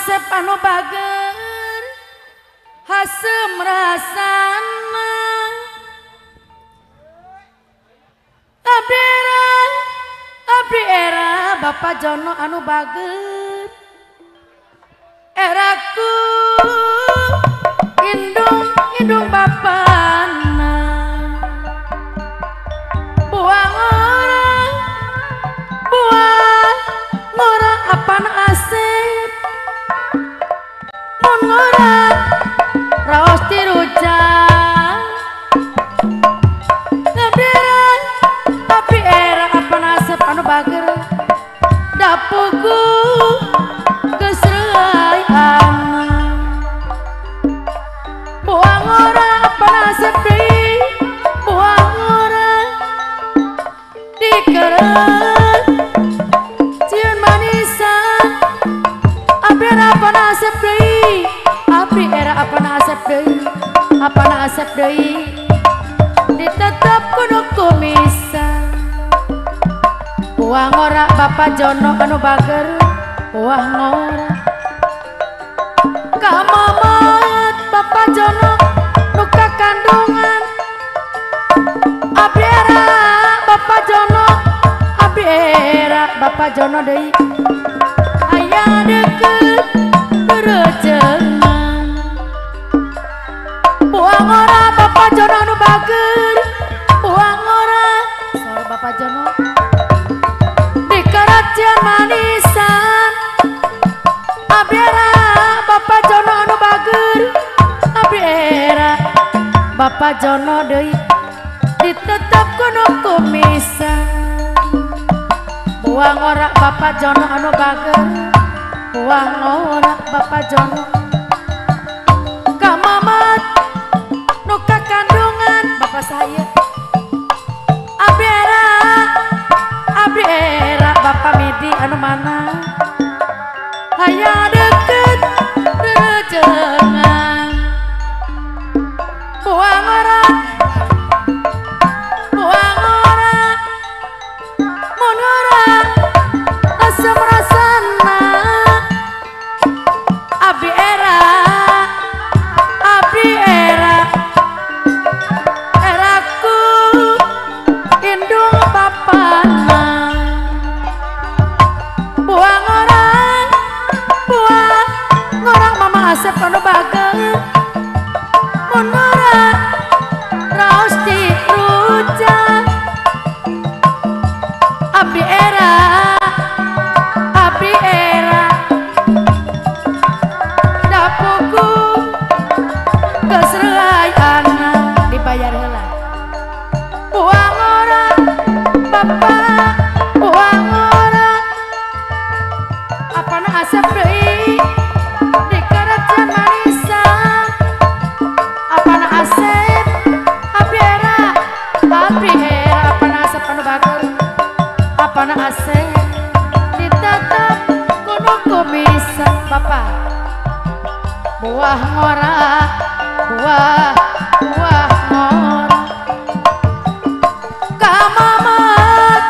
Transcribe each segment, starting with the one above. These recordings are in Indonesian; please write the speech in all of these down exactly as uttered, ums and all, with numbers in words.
asep anu bager hasem rasana abdera abdi era Bapak Jono anu bager eraku indung indung bapana buah ngora buah ngora apan asep mun ngora raos ti rujang ngeberan tapi era apan asep anu bager dapuku kesreai ana buah ngora apan asep deui buah ngora dikereut cieun manisan abdi apan asep deui abdi era apan asep deui apan asep deui ditetep kudu kumisan buah ngora Bapak Jono anu bager buah ngora kamamat Bapak Jono nuka kandungan abdi era Bapak Jono abdi era Bapak Jono deui aya deukeut berejengan buah ngora Bapak Jono anu bager buah ngora saur Bapak Jono dikeracian manisan abdi era Bapak Jono anu bager abdi era Bapak Jono deui ditetep kudu kumisan buah ngora Bapak Jono anu bager buah ngora Bapak Jono kamamat nu kakandungan bapak saya abdi era abdi era Bapak Midi anu mana hayang deket derejengan buah ngora buah ngora mun ngora asem rasana abdi era abdi era eraku indung bapana buah ngora buah ngora mama asep anu bager mun ngora raos ti rujang abdi era abdi era dapuku kesreai ana dibayar heula buah ngora bapak buah ngora apana asep deui dikerejan manisan apana asep abdi era abdi era apana asep anu bager apana asep ditetep kudu kumisan bapak buah ngora buah buah ngora kamamat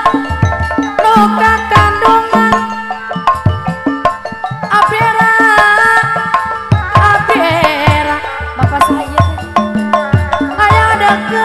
nu kakandungan abdi era abdi era bapak saya aya deukeut